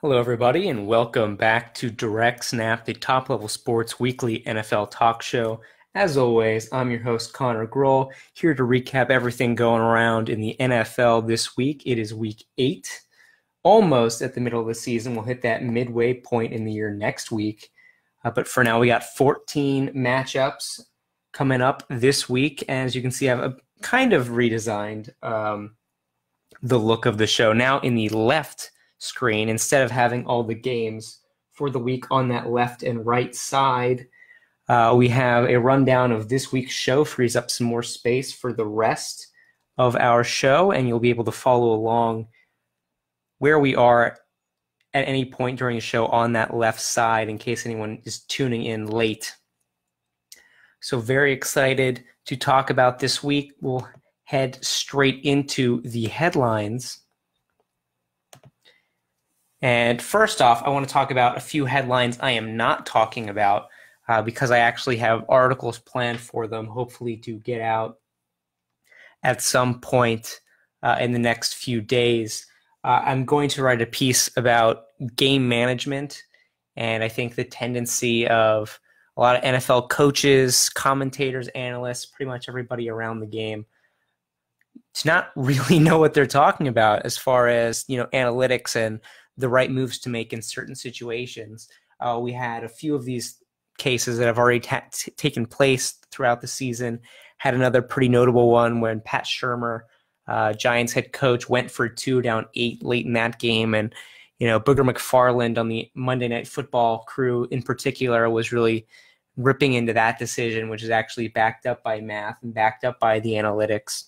Hello, everybody, and welcome back to Direct Snap, the Top Level Sports weekly NFL talk show. As always, I'm your host, Connor Groel, here to recap everything going around in the NFL this week. It is Week 8, almost at the middle of the season. We'll hit that midway point in the year next week. But for now, we got 14 matchups coming up this week. As you can see, I've kind of redesigned the look of the show. Now in the left screen, instead of having all the games for the week on that left and right side, we have a rundown of this week's show, frees up some more space for the rest of our show, and you'll be able to follow along where we are at any point during the show on that left side in case anyone is tuning in late. So very excited to talk about this week. We'll head straight into the headlines. And first off, I want to talk about a few headlines I am not talking about because I actually have articles planned for them, hopefully to get out at some point in the next few days. I'm going to write a piece about game management, and I think the tendency of a lot of NFL coaches, commentators, analysts, pretty much everybody around the game to not really know what they're talking about as far as, you know, analytics and the right moves to make in certain situations. We had a few of these cases that have already taken place throughout the season. Had another pretty notable one when Pat Shurmur, Giants head coach, went for two, down 8 late in that game. And, you know, Booger McFarland on the Monday Night Football crew in particular was really ripping into that decision, which is actually backed up by math and backed up by the analytics.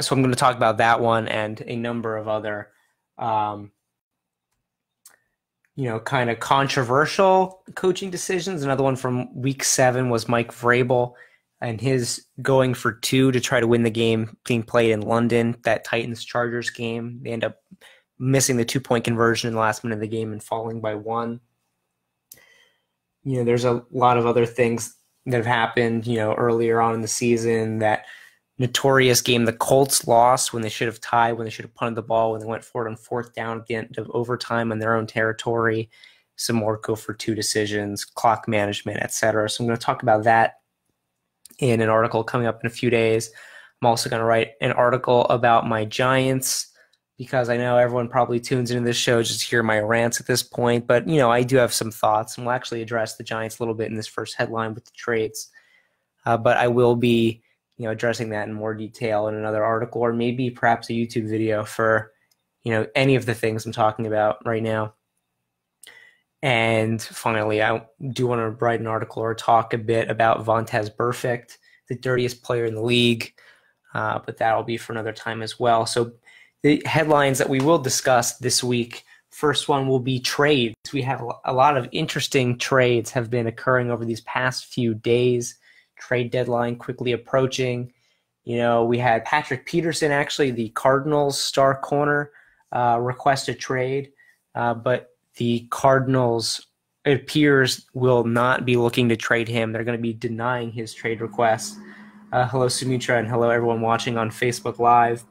So I'm going to talk about that one and a number of other, you know, kind of controversial coaching decisions. Another one from Week 7 was Mike Vrabel and his going for two to try to win the game being played in London, that Titans-Chargers game. They end up missing the two-point conversion in the last minute of the game and falling by 1. You know, there's a lot of other things that have happened, you know, earlier on in the season. That notorious game the Colts lost when they should have tied, when they should have punted the ball, when they went for it on 4th down at the end of overtime in their own territory. Some more go for two decisions, clock management, etc. So I'm going to talk about that in an article coming up in a few days. I'm also going to write an article about my Giants because I know everyone probably tunes into this show just to hear my rants at this point. But, you know, I do have some thoughts, and we'll actually address the Giants a little bit in this first headline with the trades. But I will be, you know, addressing that in more detail in another article, or maybe perhaps a YouTube video for, you know, any of the things I'm talking about right now. And finally, I do want to write an article or talk a bit about Vontaze Burfict, the dirtiest player in the league, but that'll be for another time as well. So the headlines that we will discuss this week, first one will be trades. We have a lot of interesting trades have been occurring over these past few days. Trade deadline quickly approaching. You know, we had Patrick Peterson, actually the Cardinals star corner, request a trade, but the Cardinals, it appears, will not be looking to trade him. They're going to be denying his trade request. Hello, Sumitra, and hello everyone watching on Facebook Live.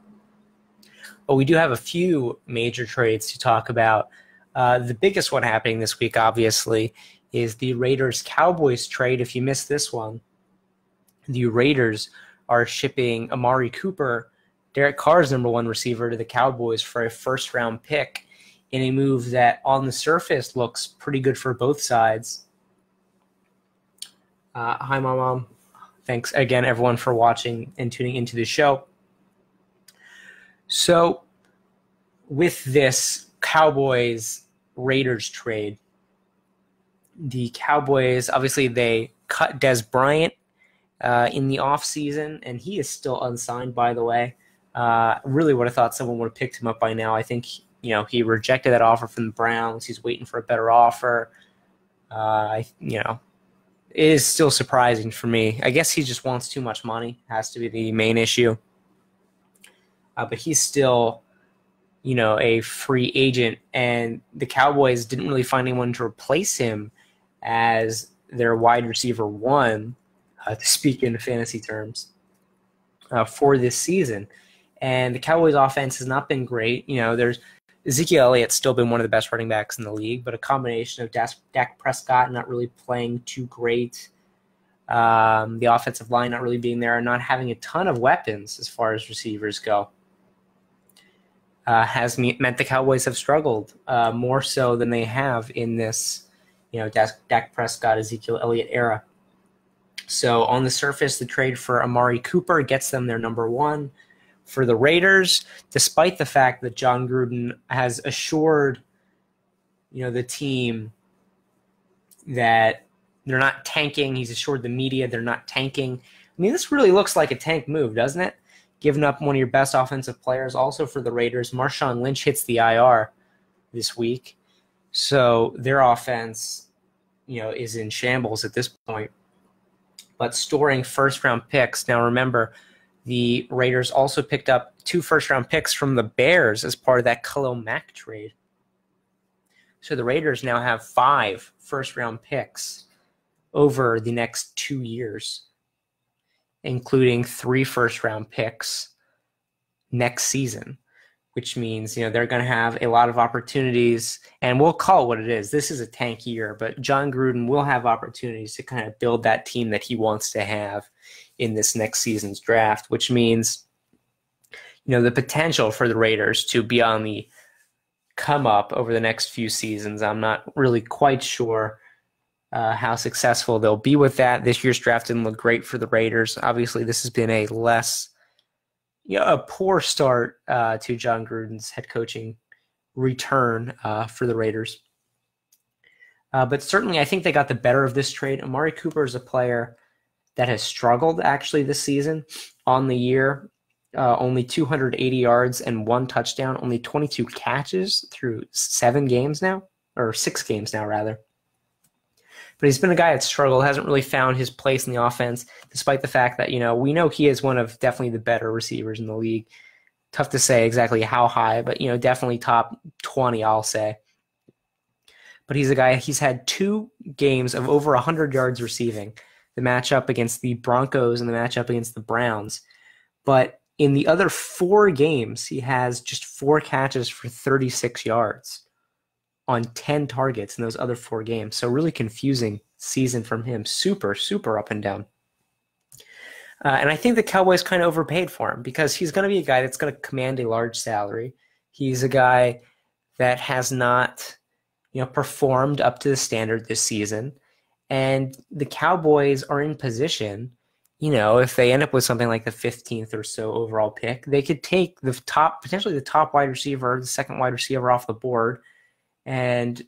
But we do have a few major trades to talk about. The biggest one happening this week, obviously, is the Raiders-Cowboys trade. If you missed this one, the Raiders are shipping Amari Cooper, Derek Carr's #1 receiver, to the Cowboys for a first-round pick in a move that on the surface looks pretty good for both sides. Hi, Mom. Thanks again, everyone, for watching and tuning into the show. So with this Cowboys-Raiders trade, the Cowboys, obviously, they cut Dez Bryant in the offseason, and he is still unsigned, by the way. Really would have thought someone would have picked him up by now. I think, you know, he rejected that offer from the Browns. He's waiting for a better offer. You know, it is still surprising for me. I guess he just wants too much money. Has to be the main issue. But he's still, you know, a free agent, and the Cowboys didn't really find anyone to replace him as their wide receiver one, to speak in fantasy terms, for this season. And the Cowboys offense has not been great. You know, there's Ezekiel Elliott's still been one of the best running backs in the league, but a combination of Dak Prescott not really playing too great, the offensive line not really being there, and not having a ton of weapons as far as receivers go, has meant the Cowboys have struggled more so than they have in this, you know, Dak Prescott, Ezekiel Elliott era. So on the surface, the trade for Amari Cooper gets them their number one. For the Raiders, despite the fact that John Gruden has assured, you know, the team that they're not tanking, he's assured the media they're not tanking. I mean, this really looks like a tank move, doesn't it? Giving up one of your best offensive players. Also for the Raiders, Marshawn Lynch hits the IR this week, so their offense, you know, is in shambles at this point. But storing first-round picks. Now remember, the Raiders also picked up 2 first-round picks from the Bears as part of that Khalil Mack trade. So the Raiders now have 5 first-round picks over the next 2 years, including 3 first-round picks next season, which means, you know, they're going to have a lot of opportunities, and we'll call it what it is. This is a tank year, but John Gruden will have opportunities to kind of build that team that he wants to have in this next season's draft, which means, you know, the potential for the Raiders to be on the come up over the next few seasons. I'm not really quite sure how successful they'll be with that. This year's draft didn't look great for the Raiders. Obviously, this has been a less, you know, a poor start to John Gruden's head coaching return for the Raiders. But certainly, I think they got the better of this trade. Amari Cooper is a player that has struggled actually this season. On the year, only 280 yards and 1 touchdown, only 22 catches through 6 games now rather. But he's been a guy that's struggled, hasn't really found his place in the offense, despite the fact that, you know, we know he is one of definitely the better receivers in the league. Tough to say exactly how high, but, you know, definitely top 20, I'll say. But he's a guy, he's had 2 games of over 100 yards receiving, the matchup against the Broncos and the matchup against the Browns. But in the other 4 games, he has just 4 catches for 36 yards on 10 targets in those other 4 games. So really confusing season from him. Super, super up and down. And I think the Cowboys kind of overpaid for him because he's going to be a guy that's going to command a large salary. He's a guy that has not, you know, performed up to the standard this season. And the Cowboys are in position, you know, if they end up with something like the 15th or so overall pick, they could take the top, potentially the top wide receiver, the second wide receiver off the board. And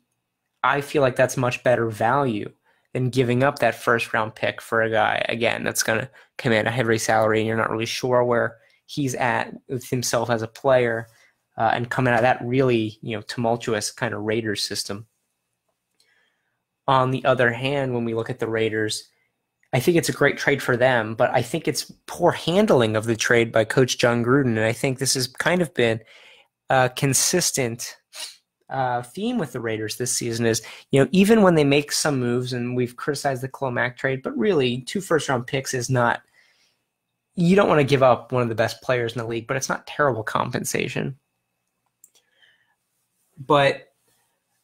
I feel like that's much better value than giving up that first-round pick for a guy, again, that's going to command a heavy salary and you're not really sure where he's at with himself as a player and coming out of that really, you know, tumultuous kind of Raiders system. On the other hand, when we look at the Raiders, I think it's a great trade for them, but I think it's poor handling of the trade by Coach John Gruden, and I think this has kind of been a consistent theme with the Raiders this season is, you know, even when they make some moves, and we've criticized the Khalil Mack trade, but really 2 first-round picks is not – you don't want to give up one of the best players in the league, but it's not terrible compensation. But –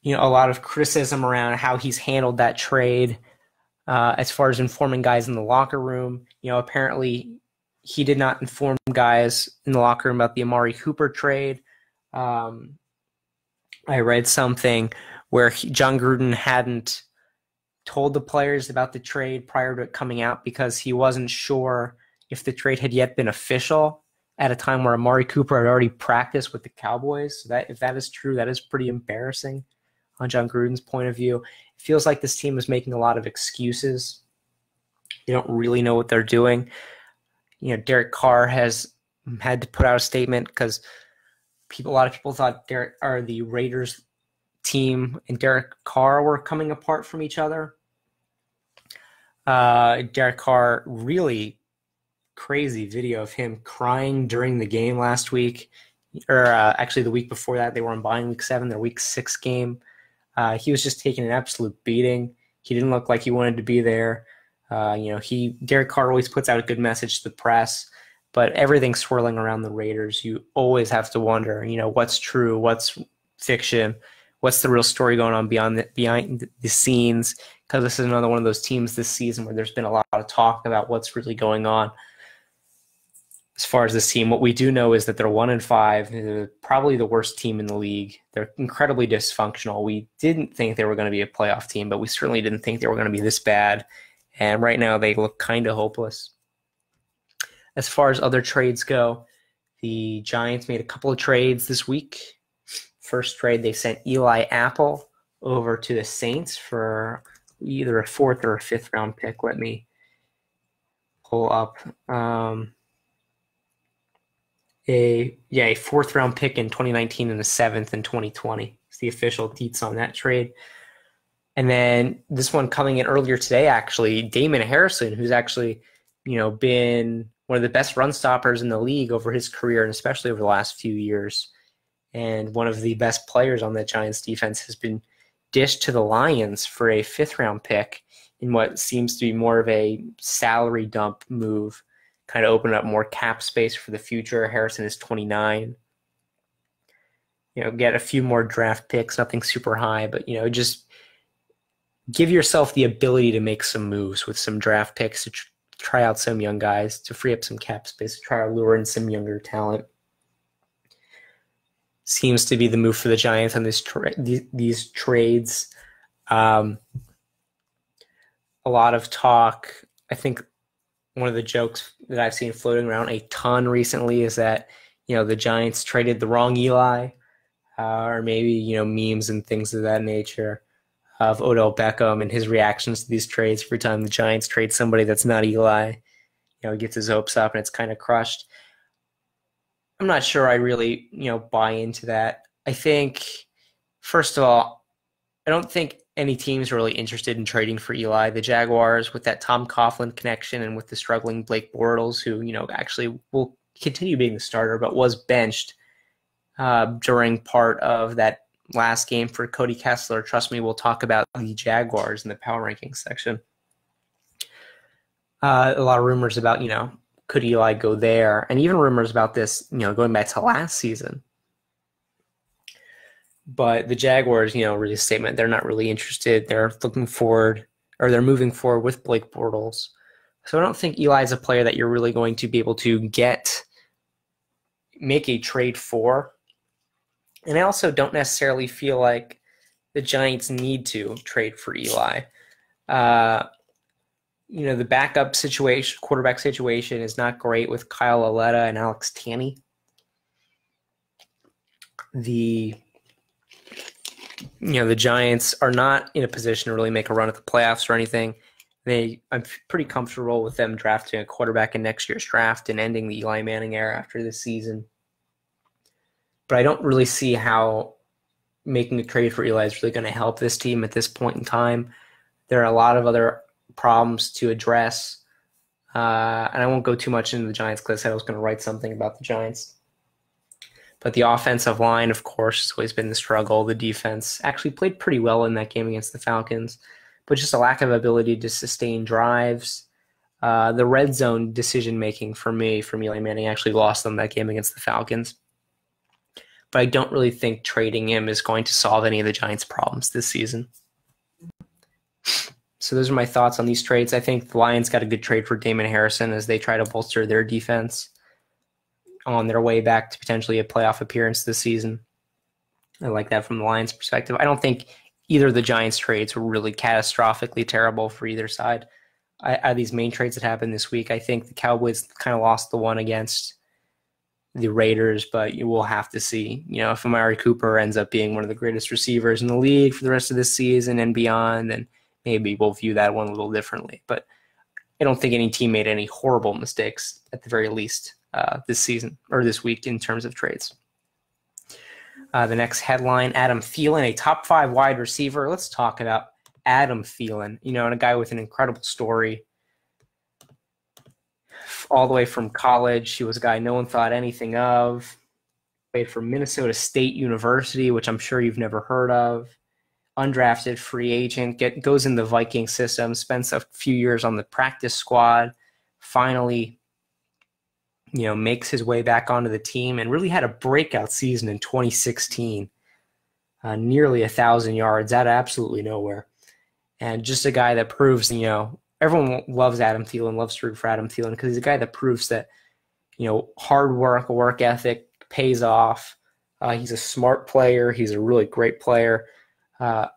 you know, a lot of criticism around how he's handled that trade as far as informing guys in the locker room. You know, apparently he did not inform guys in the locker room about the Amari Cooper trade. I read something where John Gruden hadn't told the players about the trade prior to it coming out because he wasn't sure if the trade had yet been official at a time where Amari Cooper had already practiced with the Cowboys. So that, if that is true, that is pretty embarrassing. On John Gruden's point of view, it feels like this team is making a lot of excuses. They don't really know what they're doing. You know, Derek Carr has had to put out a statement because a lot of people thought the Raiders team and Derek Carr were coming apart from each other. Derek Carr, really crazy video of him crying during the game last week, or actually the week before that. They were on bye in Week 7, their Week 6 game. He was just taking an absolute beating. He didn't look like he wanted to be there. You know, Derek Carr always puts out a good message to the press, But everything swirling around the Raiders, you always have to wonder, you know, what's true, what's fiction, what's the real story going on behind the scenes, because this is another one of those teams this season where there's been a lot of talk about what's really going on. As far as this team, what we do know is that they're 1-5. They're probably the worst team in the league. They're incredibly dysfunctional. We didn't think they were going to be a playoff team, but we certainly didn't think they were going to be this bad. And right now they look kind of hopeless. As far as other trades go, the Giants made a couple of trades this week. First trade, they sent Eli Apple over to the Saints for either a 4th or a 5th round pick. Let me pull up. A 4th round pick in 2019 and a 7th in 2020. It's the official deets on that trade. And then this one coming in earlier today, actually, Damon Harrison, who's actually, you know, been one of the best run stoppers in the league over his career, and especially over the last few years. And one of the best players on that Giants defense has been dished to the Lions for a 5th round pick in what seems to be more of a salary dump move, kind of open up more cap space for the future. Harrison is 29. You know, get a few more draft picks, nothing super high, but, you know, just give yourself the ability to make some moves with some draft picks to try out some young guys, to free up some cap space, to try to lure in some younger talent. Seems to be the move for the Giants on this these trades. A lot of talk. I think one of the jokes that I've seen floating around a ton recently is that, you know, the Giants traded the wrong Eli, or maybe, you know, memes and things of that nature of Odell Beckham and his reactions to these trades. Every time the Giants trade somebody that's not Eli, you know, he gets his hopes up and it's kind of crushed. I'm not sure I really, you know, buy into that. I think, first of all, I don't think any team's really interested in trading for Eli. The Jaguars, with that Tom Coughlin connection and with the struggling Blake Bortles, who, you know, actually will continue being the starter but was benched during part of that last game for Cody Kessler. Trust me, we'll talk about the Jaguars in the power rankings section. A lot of rumors about, you know, could Eli go there? And even rumors about this, you know, going back to last season. But the Jaguars, you know, released a statement. They're not really interested. They're looking forward, or they're moving forward with Blake Bortles. So I don't think Eli is a player that you're really going to be able to get, make a trade for. And I also don't necessarily feel like the Giants need to trade for Eli. You know, the backup situation, quarterback situation is not great with Kyle Aletta and Alex Tanny. The Giants are not in a position to really make a run at the playoffs or anything. I'm pretty comfortable with them drafting a quarterback in next year's draft and ending the Eli Manning era after this season. But I don't really see how making a trade for Eli is really going to help this team at this point in time. There are a lot of other problems to address, and I won't go too much into the Giants because I said I was going to write something about the Giants. But the offensive line, of course, has always been the struggle. The defense actually played pretty well in that game against the Falcons, but just a lack of ability to sustain drives. The red zone decision-making for me, from Eli Manning, actually lost them that game against the Falcons. But I don't really think trading him is going to solve any of the Giants' problems this season. So those are my thoughts on these trades. I think the Lions got a good trade for Damon Harrison as they try to bolster their defense on their way back to potentially a playoff appearance this season. I like that from the Lions' perspective. I don't think either of the Giants' trades were really catastrophically terrible for either side. Out of these main trades that happened this week, I think the Cowboys kind of lost the one against the Raiders, but you will have to see, you know, if Amari Cooper ends up being one of the greatest receivers in the league for the rest of this season and beyond, then maybe we'll view that one a little differently. But I don't think any team made any horrible mistakes, at the very least, this season or this week in terms of trades. The next headline, Adam Thielen, a top 5 wide receiver. Let's talk about Adam Thielen, you know, and a guy with an incredible story. All the way from college, he was a guy no one thought anything of. Played for Minnesota State University, which I'm sure you've never heard of. Undrafted free agent, goes in the Viking system, spends a few years on the practice squad, finally you know, makes his way back onto the team and really had a breakout season in 2016, nearly 1,000 yards out of absolutely nowhere. And just a guy that proves, you know, everyone loves Adam Thielen, loves to root for Adam Thielen because he's a guy that proves that, you know, hard work, work ethic pays off. He's a smart player. He's a really great player. So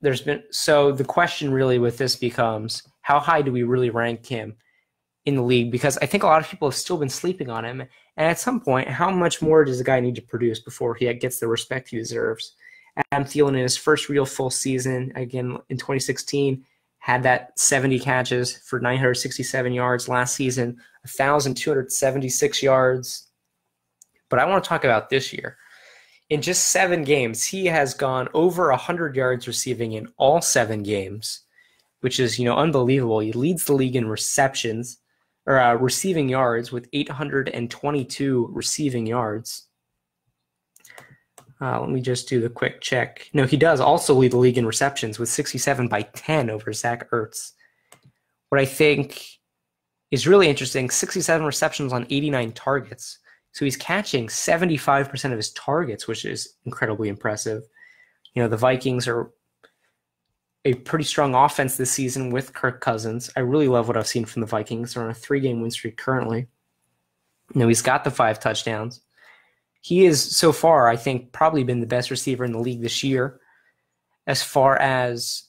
the question really with this becomes, how high do we really rank him in the league? Because I think a lot of people have still been sleeping on him. And at some point, how much more does a guy need to produce before he gets the respect he deserves? Adam Thielen, in his first real full season, again in 2016, had that 70 catches for 967 yards. Last season, 1,276 yards. But I want to talk about this year. In just 7 games, he has gone over 100 yards receiving in all 7 games, which is, you know, unbelievable. He leads the league in receptions or receiving yards with 822 receiving yards. Let me just do the quick check. No, he does also lead the league in receptions with 67 by 10 over Zach Ertz. What I think is really interesting, 67 receptions on 89 targets. So he's catching 75% of his targets, which is incredibly impressive. You know, the Vikings are a pretty strong offense this season with Kirk Cousins. I really love what I've seen from the Vikings. They're on a 3-game win streak currently. You know, he's got the 5 touchdowns. He is, so far, I think, probably been the best receiver in the league this year. As far as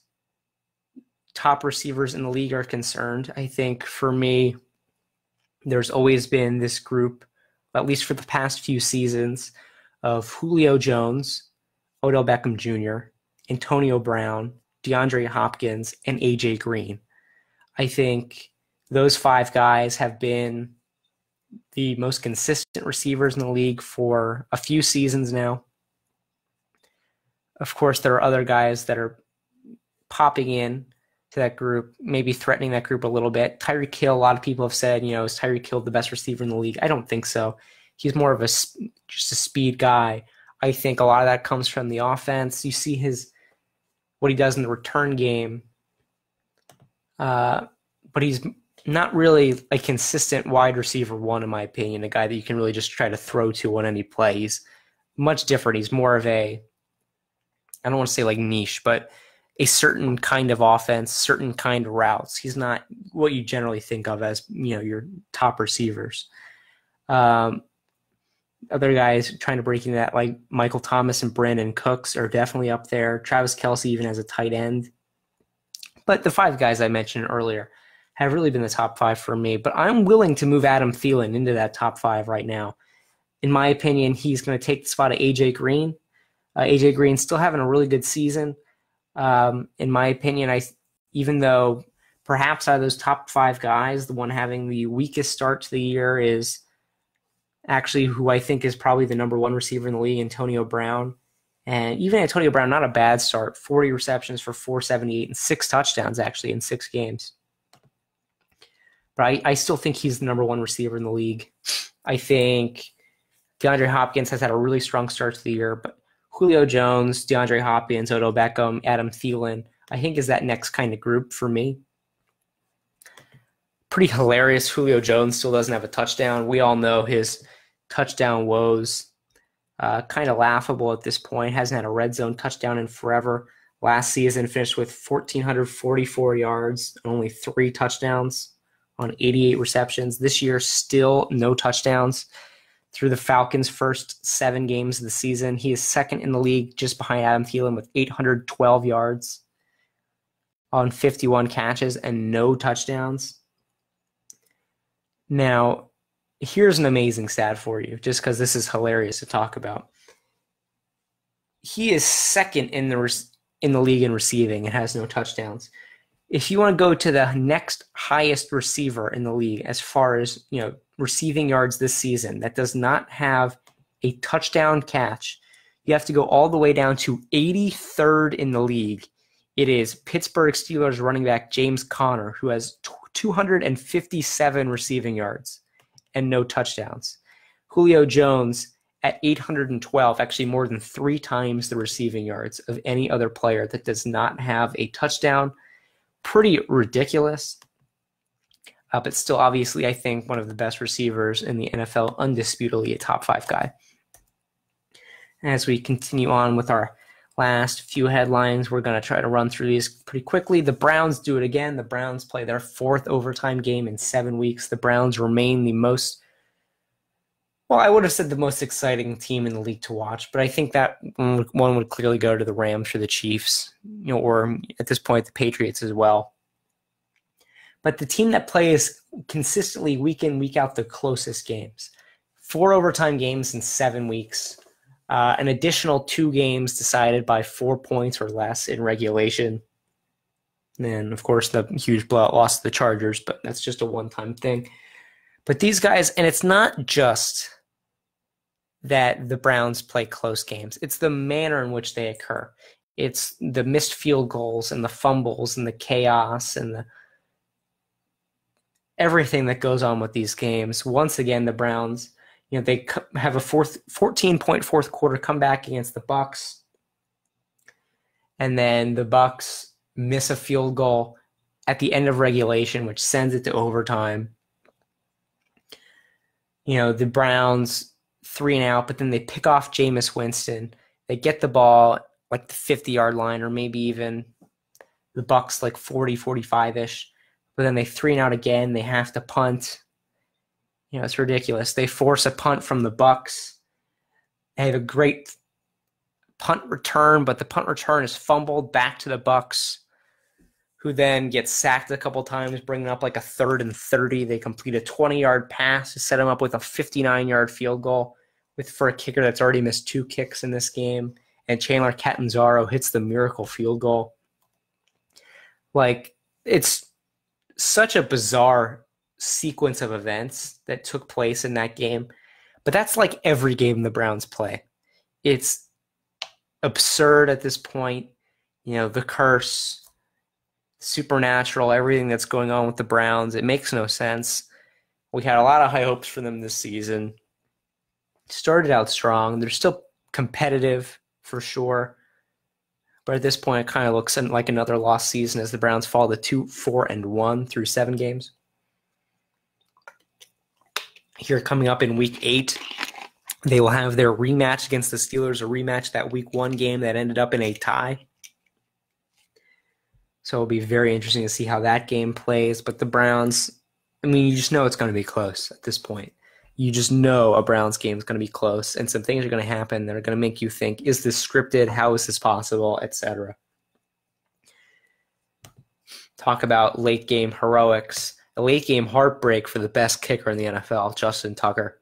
top receivers in the league are concerned, I think for me, there's always been this group, at least for the past few seasons, of Julio Jones, Odell Beckham Jr., Antonio Brown, DeAndre Hopkins, and A.J. Green. I think those 5 guys have been the most consistent receivers in the league for a few seasons now. Of course, there are other guys that are popping in to that group, maybe threatening that group a little bit. Tyreek Hill, a lot of people have said, you know, is Tyreek Hill the best receiver in the league? I don't think so. He's more of a just a speed guy. I think a lot of that comes from the offense. You see his what he does in the return game, but he's not really a consistent wide receiver one, in my opinion, a guy that you can really just try to throw to on any play. He's much different. He's more of a, I don't want to say like niche, but a certain kind of offense, certain kind of routes. He's not what you generally think of as, you know, your top receivers. Other guys trying to break into that, like Michael Thomas and Brandon Cooks, are definitely up there. Travis Kelce even as a tight end. But the 5 guys I mentioned earlier have really been the top 5 for me, but I'm willing to move Adam Thielen into that top 5 right now. In my opinion, he's going to take the spot of A.J. Green. A.J. Green's still having a really good season. In my opinion, even though perhaps out of those top 5 guys, the one having the weakest start to the year is actually who I think is probably the number 1 receiver in the league, Antonio Brown. And even Antonio Brown, not a bad start, 40 receptions for 478 and 6 touchdowns actually in 6 games. But I still think he's the number 1 receiver in the league. I think DeAndre Hopkins has had a really strong start to the year, but Julio Jones, DeAndre Hopkins, Odell Beckham, Adam Thielen, I think is that next kind of group for me. Pretty hilarious. Julio Jones still doesn't have a touchdown. We all know his touchdown woes. Kind of laughable at this point. Hasn't had a red zone touchdown in forever. Last season finished with 1,444 yards, only 3 touchdowns on 88 receptions. This year, still no touchdowns through the Falcons' first 7 games of the season. He is second in the league, just behind Adam Thielen, with 812 yards on 51 catches and no touchdowns. Now, here's an amazing stat for you, just because this is hilarious to talk about. He is second in the league in receiving and has no touchdowns. If you want to go to the next highest receiver in the league as far as, you know, receiving yards this season that does not have a touchdown catch, you have to go all the way down to 83rd in the league. It is Pittsburgh Steelers running back James Conner, who has 257 receiving yards and no touchdowns. Julio Jones at 812, actually more than 3 times the receiving yards of any other player that does not have a touchdown. Pretty ridiculous. but still obviously I think one of the best receivers in the NFL, undisputedly a top five guy. As we continue on with our last few headlines, we're going to try to run through these pretty quickly. The Browns do it again. The Browns play their fourth overtime game in 7 weeks. The Browns remain the most, well, I would have said the most exciting team in the league to watch, but I think that one would clearly go to the Rams or the Chiefs, you know, or at this point the Patriots as well. But the team that plays consistently week in, week out the closest games, four overtime games in 7 weeks, an additional two games decided by 4 points or less in regulation. And, of course, the huge blowout loss to the Chargers, but that's just a one-time thing. But these guys, and it's not just that the Browns play close games. It's the manner in which they occur. It's the missed field goals and the fumbles and the chaos and the everything that goes on with these games. Once again, the Browns, you know, they have a 14-point fourth quarter comeback against the Bucs, and then the Bucs miss a field goal at the end of regulation, which sends it to overtime. You know, the Browns 3-and-out, but then they pick off Jameis Winston. They get the ball like the 50-yard line, or maybe even the Bucs like 40, 45-ish. But then they 3-and-out again. They have to punt. You know, it's ridiculous. They force a punt from the Bucs. They have a great punt return, but the punt return is fumbled back to the Bucs, who then gets sacked a couple times, bringing up like a 3rd and 30. They complete a 20-yard pass to set him up with a 59-yard field goal for a kicker that's already missed two kicks in this game, and Chandler Catanzaro hits the miracle field goal. Like, it's such a bizarre sequence of events that took place in that game, but that's like every game the Browns play. It's absurd at this point. You know, the curse, supernatural, everything that's going on with the Browns. It makes no sense. We had a lot of high hopes for them this season. Started out strong. They're still competitive for sure. But at this point, it kind of looks like another lost season as the Browns fall to 2-4-1 through 7 games. Here coming up in Week 8, they will have their rematch against the Steelers, a rematch that Week 1 game that ended up in a tie. So it'll be very interesting to see how that game plays. But the Browns, I mean, you just know it's going to be close at this point. You just know a Browns game is going to be close, and some things are going to happen that are going to make you think, is this scripted? How is this possible? Etc. Talk about late game heroics. A late game heartbreak for the best kicker in the NFL, Justin Tucker,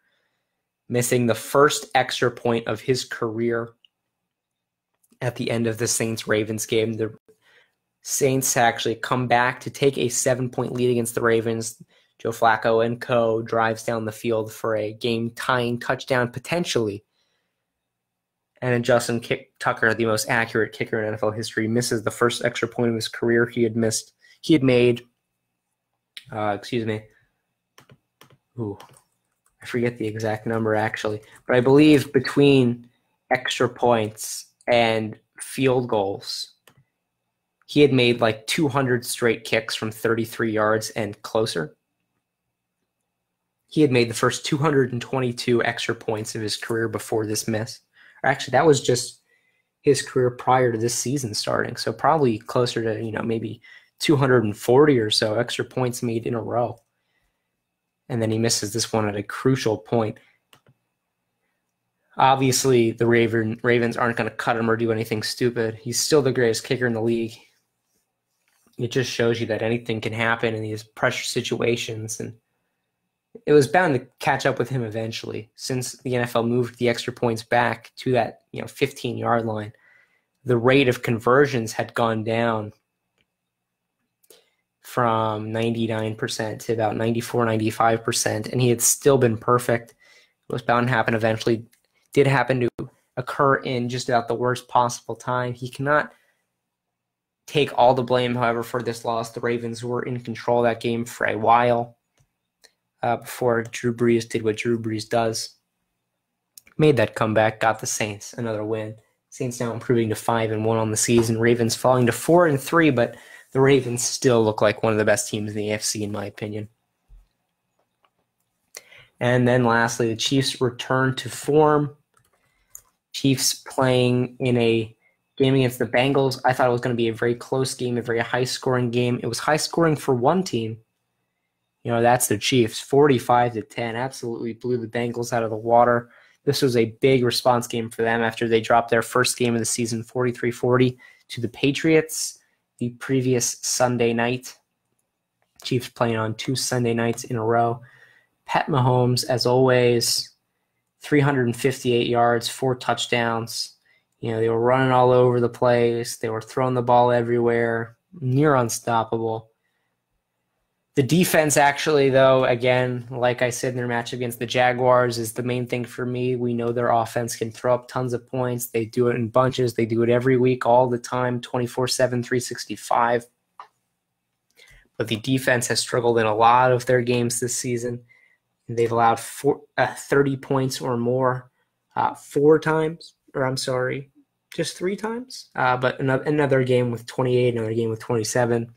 missing the first extra point of his career at the end of the Saints-Ravens game. The Saints actually come back to take a 7-point lead against the Ravens. Joe Flacco and co. drives down the field for a game-tying touchdown, potentially. And then Justin Tucker, the most accurate kicker in NFL history, misses the first extra point of his career he had made. Excuse me. Ooh, I forget the exact number, actually. But I believe between extra points and field goals, he had made like 200 straight kicks from 33 yards and closer. He had made the first 222 extra points of his career before this miss. Or actually, that was just his career prior to this season starting. So probably closer to, you know, maybe 240 or so extra points made in a row. And then he misses this one at a crucial point. Obviously, the Ravens aren't going to cut him or do anything stupid. He's still the greatest kicker in the league. It just shows you that anything can happen in these pressure situations, and it was bound to catch up with him eventually. Since the NFL moved the extra points back to that, you know, 15-yard line, the rate of conversions had gone down from 99% to about 94, 95%, and he had still been perfect. It was bound to happen eventually. Did happen to occur in just about the worst possible time. He cannot take all the blame, however, for this loss. The Ravens were in control of that game for a while before Drew Brees did what Drew Brees does. Made that comeback, got the Saints another win. Saints now improving to 5-1 on the season. Ravens falling to 4-3, but the Ravens still look like one of the best teams in the AFC, in my opinion. And then lastly, the Chiefs return to form. Chiefs playing in a game against the Bengals. I thought it was going to be a very close game, a very high-scoring game. It was high-scoring for one team. You know, that's the Chiefs, 45-10. Absolutely blew the Bengals out of the water. This was a big response game for them after they dropped their first game of the season, 43-40, to the Patriots the previous Sunday night. Chiefs playing on two Sunday nights in a row. Pat Mahomes, as always, 358 yards, 4 touchdowns. You know, they were running all over the place. They were throwing the ball everywhere, near unstoppable. The defense actually, though, again, like I said in their match against the Jaguars, is the main thing for me. We know their offense can throw up tons of points. They do it in bunches. They do it every week, all the time, 24-7, 365. But the defense has struggled in a lot of their games this season. They've allowed 30 points or more 3 times. But another game with 28, another game with 27.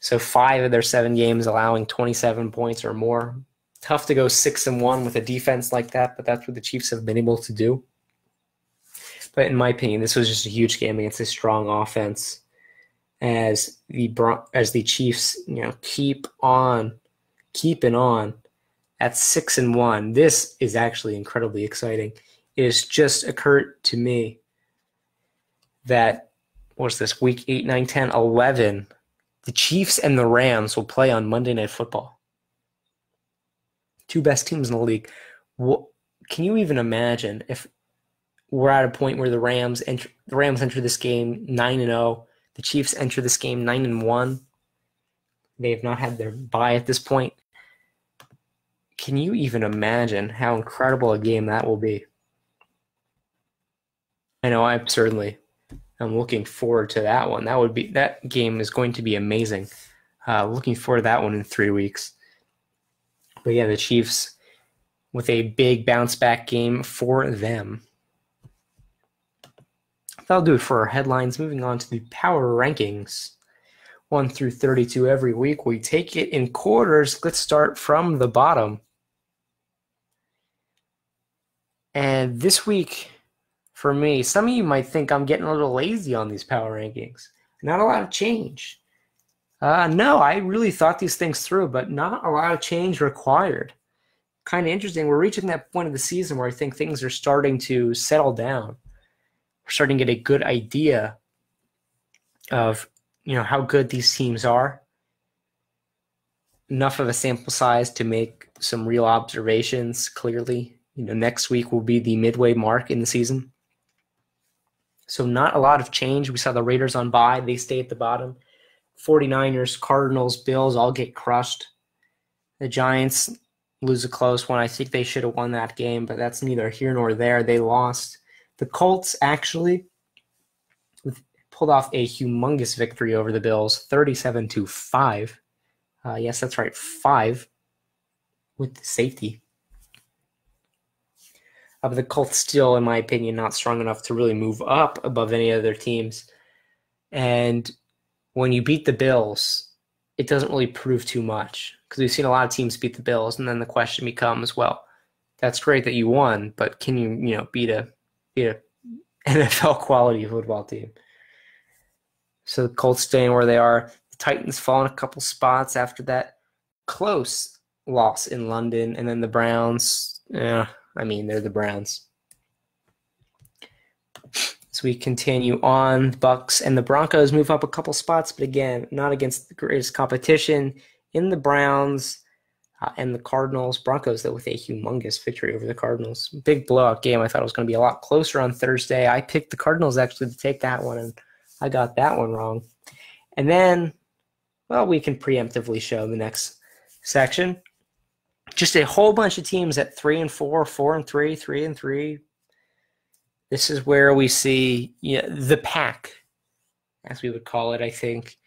So 5 of their 7 games allowing 27 points or more. Tough to go 6-1 with a defense like that, but that's what the Chiefs have been able to do. But in my opinion, this was just a huge game against a strong offense, as the Chiefs, you know, keeping on at 6-1. This is actually incredibly exciting. It has just occurred to me that, what's this, week 8, 9, 10, 11, the Chiefs and the Rams will play on Monday Night Football. 2 best teams in the league. Well, can you even imagine if we're at a point where the Rams enter this game 9-0, the Chiefs enter this game 9-1? They have not had their bye at this point. Can you even imagine how incredible a game that will be? I know I'm looking forward to that one. That game is going to be amazing. Looking forward to that one in 3 weeks. But yeah, the Chiefs with a big bounce back game for them. That'll do it for our headlines. Moving on to the power rankings. 1 through 32 every week. We take it in quarters. Let's start from the bottom. And this week, for me, some of you might think I'm getting a little lazy on these power rankings. Not a lot of change. No, I really thought these things through, but not a lot of change required. Kind of interesting. We're reaching that point of the season where I think things are starting to settle down. We're starting to get a good idea of, you know, how good these teams are. Enough of a sample size to make some real observations, clearly. You know, next week will be the midway mark in the season. So not a lot of change. We saw the Raiders on bye. They stay at the bottom. 49ers, Cardinals, Bills all get crushed. The Giants lose a close one. I think they should have won that game, but that's neither here nor there. They lost. The Colts actually pulled off a humongous victory over the Bills, 37-5. Yes, that's right, 5 with the safety. But the Colts still, in my opinion, not strong enough to really move up above any other teams. And when you beat the Bills, it doesn't really prove too much, because we've seen a lot of teams beat the Bills, and then the question becomes, well, that's great that you won, but can you, beat a NFL quality football team? So the Colts staying where they are. The Titans falling a couple spots after that close loss in London. And then the Browns, they're the Browns. So we continue on. Bucks and the Broncos move up a couple spots, but again, not against the greatest competition in the Browns and the Cardinals. Broncos, though, with a humongous victory over the Cardinals. Big blowout game. I thought it was going to be a lot closer on Thursday. I picked the Cardinals, actually, to take that one, and I got that one wrong. And then, well, we can preemptively show the next section. Just a whole bunch of teams at 3-4, 4-3, 3-3. This is where we see the pack, as we would call it, I think.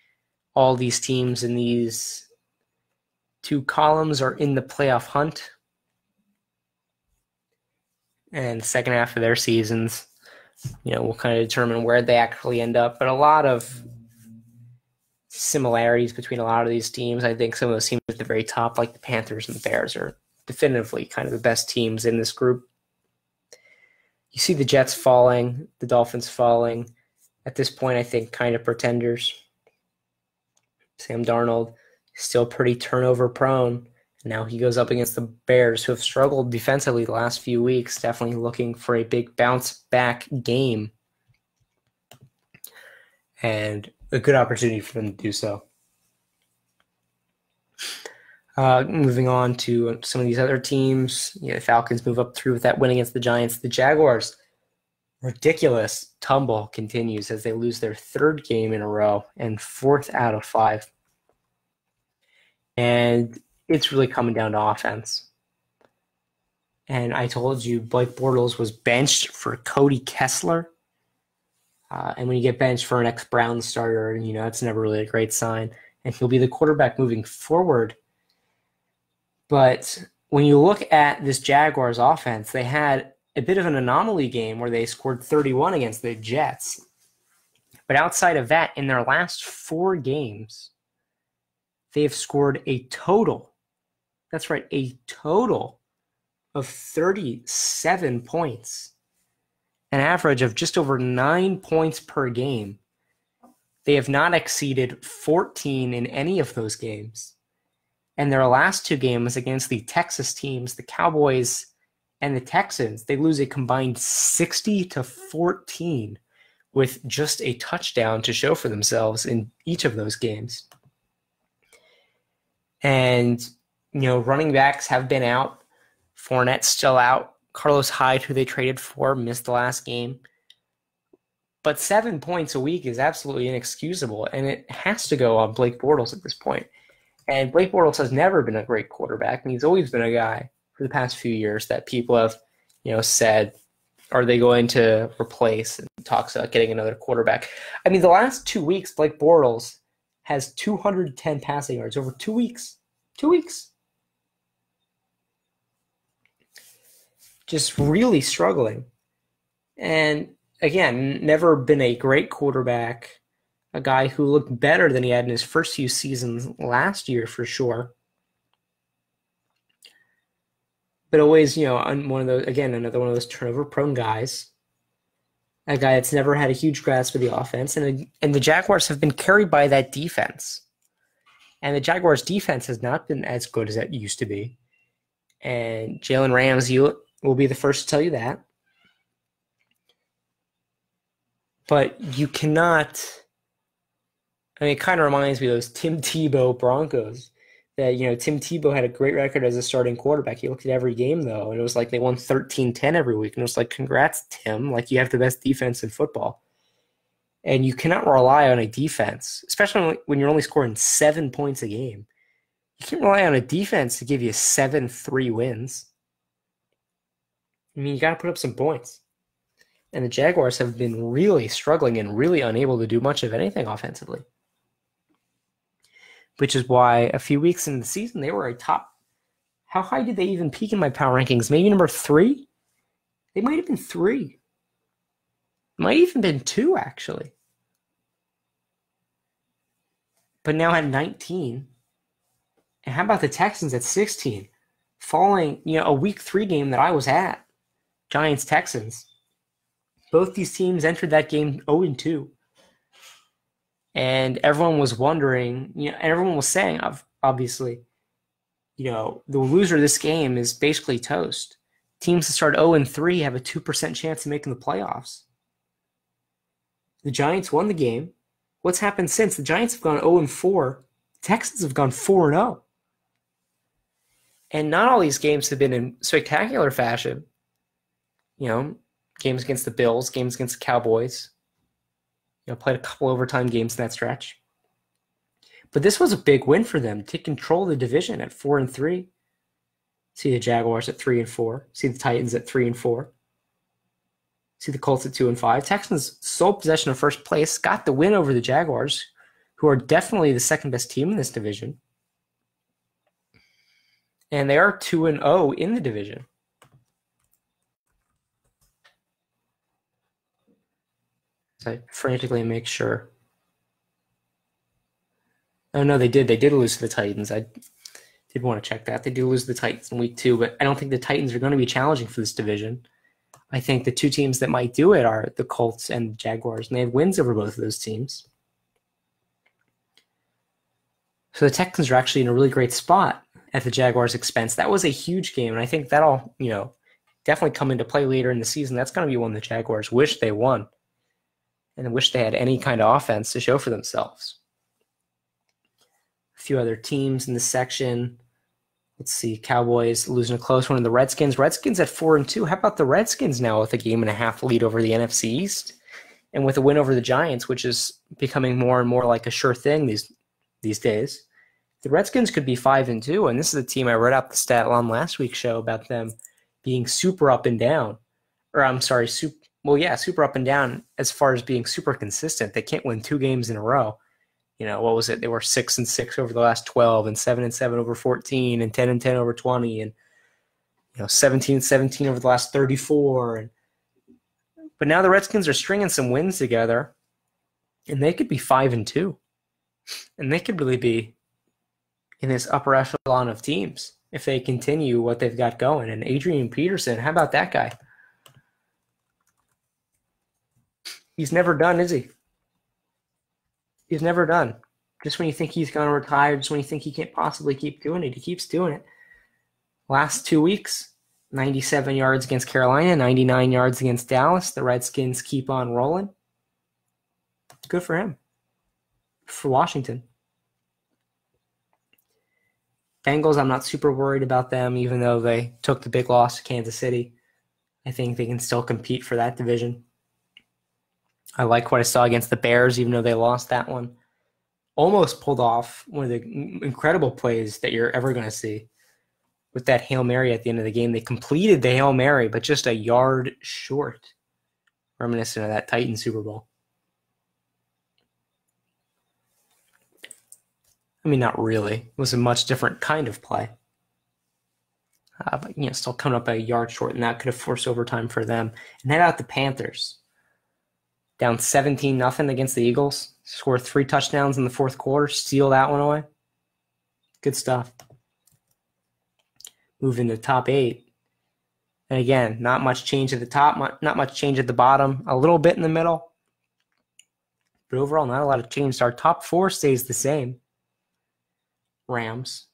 All these teams in these two columns are in the playoff hunt. And the second half of their seasons, we'll kind of determine where they actually end up. But a lot of similarities between a lot of these teams. I think some of those teams at the very top, like the Panthers and the Bears, are definitively kind of the best teams in this group. You see the Jets falling, the Dolphins falling. At this point, I think kind of pretenders. Sam Darnold is still pretty turnover prone. Now he goes up against the Bears, who have struggled defensively the last few weeks, definitely looking for a big bounce-back game. And a good opportunity for them to do so. Moving on to some of these other teams. You know, the Falcons move up through with that win against the Giants. The Jaguars, ridiculous tumble continues as they lose their third game in a row and fourth out of five. And it's really coming down to offense. And I told you Blake Bortles was benched for Cody Kessler. And when you get benched for an ex-Brown starter, you know, that's never really a great sign. And he'll be the quarterback moving forward. But when you look at this Jaguars offense, they had a bit of an anomaly game where they scored 31 against the Jets. But outside of that, in their last four games, they have scored a total, that's right, a total of 37 points. An average of just over 9 points per game. They have not exceeded 14 in any of those games. And their last two games against the Texas teams, the Cowboys and the Texans, they lose a combined 60-14 with just a touchdown to show for themselves in each of those games. And, you know, running backs have been out. Fournette's still out. Carlos Hyde, who they traded for, missed the last game. But 7 points a week is absolutely inexcusable, and it has to go on Blake Bortles at this point. And Blake Bortles has never been a great quarterback, and he's always been a guy for the past few years that people have, you know, said, are they going to replace, and talks about getting another quarterback. I mean, the last 2 weeks, Blake Bortles has 210 passing yards over 2 weeks. 2 weeks. Just really struggling. And again, never been a great quarterback, a guy who looked better than he had in his first few seasons last year for sure. But always, you know, one of those, again, another one of those turnover-prone guys, a guy that's never had a huge grasp of the offense. And the Jaguars have been carried by that defense. And the Jaguars' defense has not been as good as it used to be. And Jalen Ramsey will be the first to tell you that. But you cannot, I mean, it kind of reminds me of those Tim Tebow Broncos that, you know, Tim Tebow had a great record as a starting quarterback. He looked at every game, though, and it was like they won 13-10 every week. And it was like, congrats, Tim. Like, you have the best defense in football. And you cannot rely on a defense, especially when you're only scoring 7 points a game. You can't rely on a defense to give you 7-3 wins. I mean, you got to put up some points. And the Jaguars have been really struggling and really unable to do much of anything offensively. Which is why a few weeks into the season, they were a top. How high did they even peak in my power rankings? Maybe number 3? They might have been 3. Might have even been 2, actually. But now at 19. And how about the Texans at 16? Falling, you know, a week 3 game that I was at, Giants Texans. Both these teams entered that game 0-2, and everyone was wondering, you know, and everyone was saying, obviously, you know, the loser of this game is basically toast. Teams that start 0-3 have a 2% chance of making the playoffs. The Giants won the game. What's happened since? The Giants have gone 0-4. The Texans have gone 4-0. And not all these games have been in spectacular fashion. You know, games against the Bills, games against the Cowboys. You know, played a couple overtime games in that stretch. But this was a big win for them to control the division at 4-3. See the Jaguars at 3-4. See the Titans at 3-4. See the Colts at 2-5. Texans sole possession of first place, got the win over the Jaguars, who are definitely the second best team in this division. And they are 2-0 in the division. So I frantically make sure. Oh, no, they did. They did lose to the Titans. I did want to check that. They do lose the Titans in week two, but I don't think the Titans are going to be challenging for this division. I think the two teams that might do it are the Colts and the Jaguars, and they had wins over both of those teams. So the Texans are actually in a really great spot at the Jaguars' expense. That was a huge game, and I think that'll, you know, definitely come into play later in the season. That's going to be one the Jaguars wish they won and wish they had any kind of offense to show for themselves. A few other teams in this section. Let's see, Cowboys losing a close one to the Redskins. Redskins at 4-2. How about the Redskins now with a game and a half lead over the NFC East and with a win over the Giants, which is becoming more and more like a sure thing these days? The Redskins could be 5-2, and this is a team I wrote out the stat on last week's show about them being super up and down. Or I'm sorry, super up and down as far as being super consistent. They can't win two games in a row. You know, what was it? They were 6-6 over the last 12 and 7-7 over 14 and 10-10 over 20 and, you know, 17-17 over the last 34. But now the Redskins are stringing some wins together, and they could be 5-2. And they could really be in this upper echelon of teams if they continue what they've got going. And Adrian Peterson, how about that guy? He's never done, is he? He's never done. Just when you think he's going to retire, just when you think he can't possibly keep doing it, he keeps doing it. Last 2 weeks, 97 yards against Carolina, 99 yards against Dallas. The Redskins keep on rolling. Good for him. For Washington. Bengals, I'm not super worried about them, even though they took the big loss to Kansas City. I think they can still compete for that division. I like what I saw against the Bears, even though they lost that one. Almost pulled off one of the incredible plays that you're ever going to see with that Hail Mary at the end of the game. They completed the Hail Mary, but just a yard short, reminiscent of that Titans Super Bowl. I mean, not really. It was a much different kind of play. But, you know, still coming up a yard short, and that could have forced overtime for them. And head out the Panthers. Down 17-0 against the Eagles. Scored 3 touchdowns in the fourth quarter. Steal that one away. Good stuff. Move into the top 8. And again, not much change at the top, not much change at the bottom. A little bit in the middle. But overall, not a lot of change. Our top 4 stays the same. Rams,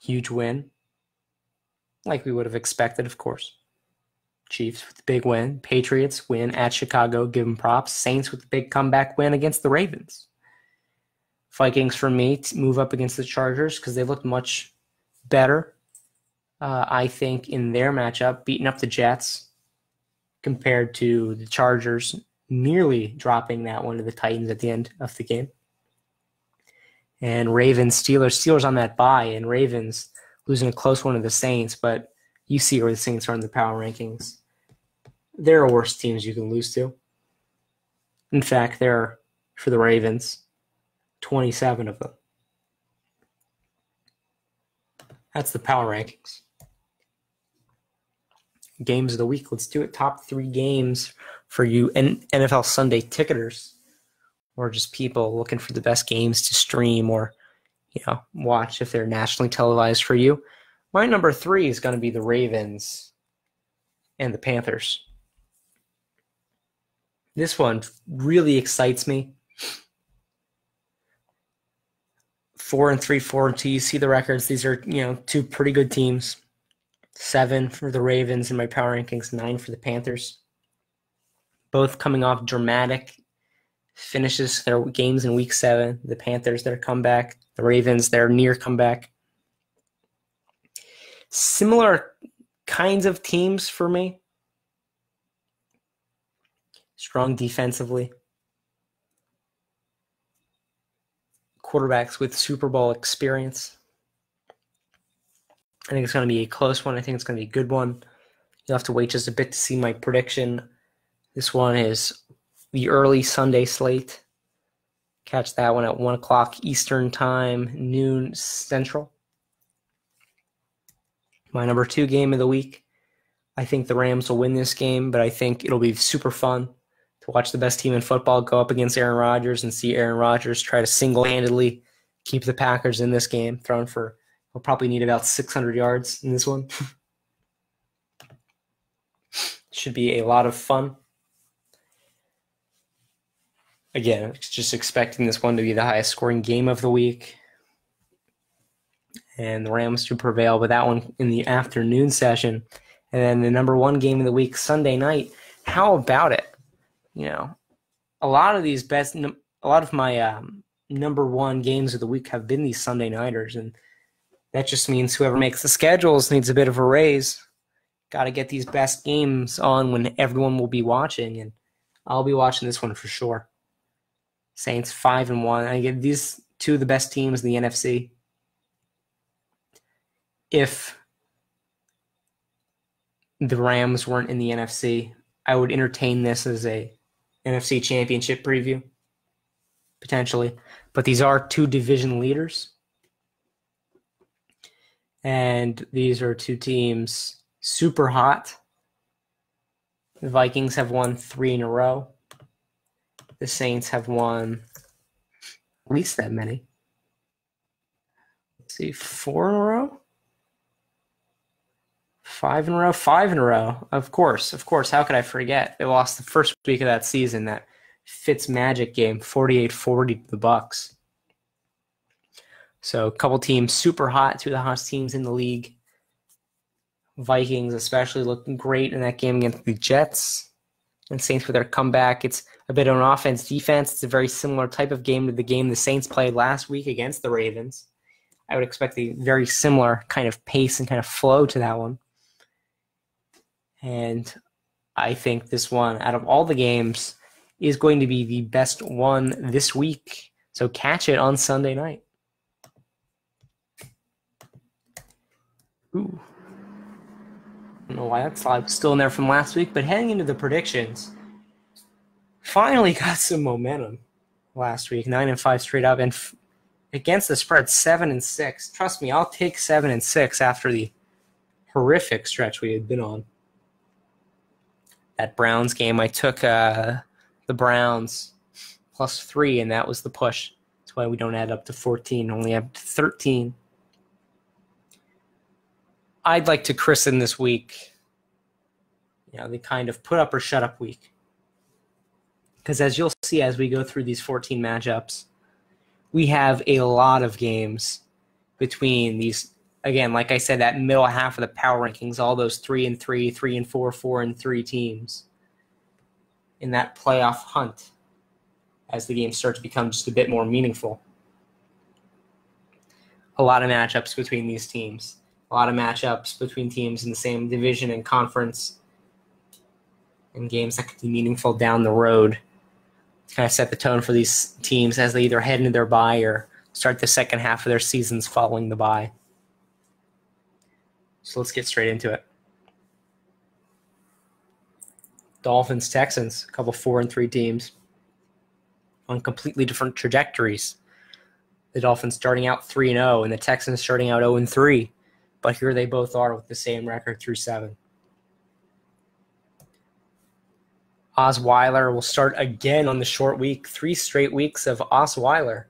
huge win, like we would have expected, of course. Chiefs with the big win. Patriots win at Chicago, give them props. Saints with the big comeback win against the Ravens. Vikings, for me, move up against the Chargers because they looked much better, I think, in their matchup, beating up the Jets compared to the Chargers nearly dropping that one to the Titans at the end of the game. And Ravens, Steelers on that bye, and Ravens losing a close one to the Saints, but you see where the Saints are in the power rankings. There are worse teams you can lose to. In fact, there are, for the Ravens, 27 of them. That's the power rankings. Games of the week. Let's do it. Top 3 games for you NFL Sunday ticketers. Or just people looking for the best games to stream or, you know, watch if they're nationally televised for you. My number 3 is going to be the Ravens and the Panthers. This one really excites me. 4-3, 4-2. You see the records. These are, you know, 2 pretty good teams. 7 for the Ravens in my power rankings, 9 for the Panthers. Both coming off dramatic finishes their games in week 7. The Panthers, their comeback. The Ravens, their near comeback. Similar kinds of teams for me. Strong defensively. Quarterbacks with Super Bowl experience. I think it's going to be a close one. I think it's going to be a good one. You'll have to wait just a bit to see my prediction. This one is the early Sunday slate. Catch that one at 1 o'clock Eastern Time, noon Central. My number 2 game of the week. I think the Rams will win this game, but I think it'll be super fun to watch the best team in football go up against Aaron Rodgers and see Aaron Rodgers try to single-handedly keep the Packers in this game, thrown for I'll probably need about 600 yards in this one. Should be a lot of fun. Again, just expecting this one to be the highest scoring game of the week. And the Rams to prevail with that one in the afternoon session. And then the number one game of the week, Sunday night. How about it? You know, a lot of my number one games of the week have been these Sunday nighters. And that just means whoever makes the schedules needs a bit of a raise. Got to get these best games on when everyone will be watching. And I'll be watching this one for sure. Saints 5-1. I get these two of the best teams in the NFC. If the Rams weren't in the NFC, I would entertain this as a NFC championship preview, potentially. But these are two division leaders. And these are two teams super hot. The Vikings have won 3 in a row. The Saints have won at least that many. Let's see, 4 in a row? 5 in a row? 5 in a row. Of course. How could I forget? They lost the first week of that season, that Fitzmagic game, 48-40 to the Bucks. So a couple teams super hot, two of the hottest teams in the league. Vikings especially looking great in that game against the Jets. And Saints with their comeback. It's a bit of an offense defense. It's a very similar type of game to the game the Saints played last week against the Ravens. I would expect a very similar kind of pace and kind of flow to that one. And I think this one, out of all the games, is going to be the best one this week. So catch it on Sunday night. Ooh. I don't know why that slide was still in there from last week, but heading into the predictions, finally got some momentum last week. 9-5 straight up, and against the spread, 7-6. Trust me, I'll take 7-6 after the horrific stretch we had been on. That Browns game, I took the Browns plus 3, and that was the push. That's why we don't add up to 14, only up to 13. I'd like to christen this week, you know, the kind of put up or shut up week. Because as you'll see as we go through these 14 matchups, we have a lot of games between these, again, like I said, that middle half of the power rankings, all those 3-3, 3-4, 4-3 teams in that playoff hunt as the game starts to become just a bit more meaningful. A lot of matchups between these teams. A lot of matchups between teams in the same division and conference and games that could be meaningful down the road to kind of set the tone for these teams as they either head into their bye or start the second half of their seasons following the bye. So let's get straight into it. Dolphins, Texans, a couple 4-3 teams on completely different trajectories. The Dolphins starting out 3-0 and the Texans starting out 0-3. But here they both are with the same record through 7. Osweiler will start again on the short week. 3 straight weeks of Osweiler.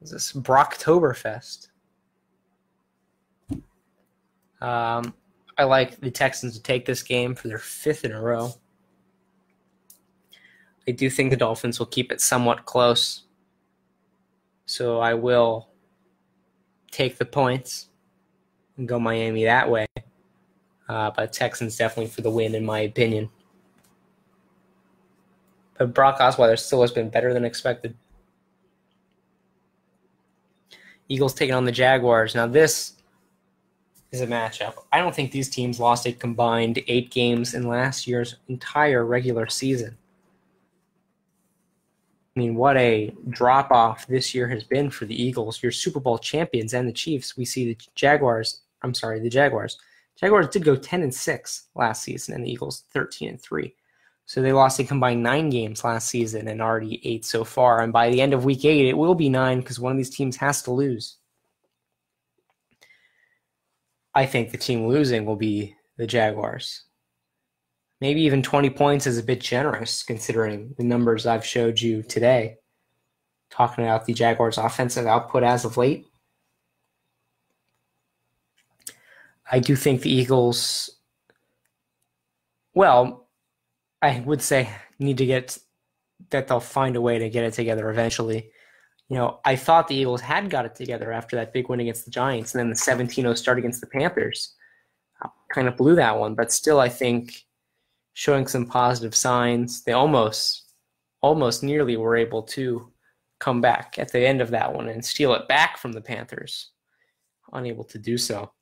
Is this Brocktoberfest? I like the Texans to take this game for their 5th in a row. I do think the Dolphins will keep it somewhat close. So I will take the points and go Miami that way. But Texans definitely for the win, in my opinion. But Brock Osweiler still has been better than expected. Eagles taking on the Jaguars. Now this is a matchup. I don't think these teams lost a combined 8 games in last year's entire regular season. I mean, what a drop-off this year has been for the Eagles. Your Super Bowl champions and the Chiefs. We see the Jaguars. I'm sorry, the Jaguars. Jaguars did go 10-6 last season, and the Eagles 13-3. So they lost a combined 9 games last season and already 8 so far. And by the end of Week 8, it will be 9 because one of these teams has to lose. I think the team losing will be the Jaguars. Maybe even 20 points is a bit generous, considering the numbers I've showed you today. talking about the Jaguars' offensive output as of late. I do think the Eagles, well, I would say need to get that they'll find a way to get it together eventually. You know, I thought the Eagles had got it together after that big win against the Giants and then the 17-0 start against the Panthers. I kind of blew that one, but still I think showing some positive signs. They almost nearly were able to come back at the end of that one and steal it back from the Panthers. Unable to do so.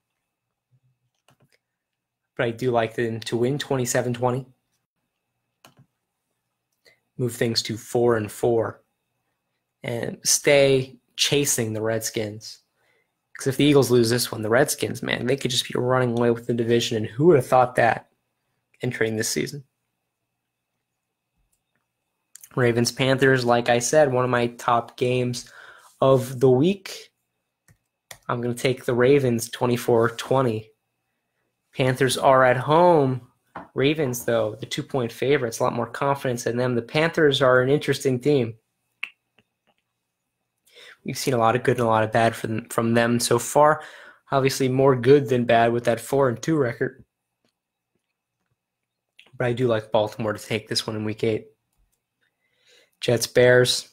But I do like them to win 27-20. Move things to 4-4 and stay chasing the Redskins. Because if the Eagles lose this one, the Redskins, man, they could just be running away with the division. And who would have thought that entering this season? Ravens, Panthers, like I said, one of my top games of the week. I'm going to take the Ravens 24-20. Panthers are at home. Ravens, though, the 2-point favorites, a lot more confidence in them. The Panthers are an interesting team. We've seen a lot of good and a lot of bad from them so far. Obviously more good than bad with that 4-2 record. But I do like Baltimore to take this one in Week 8. Jets, Bears.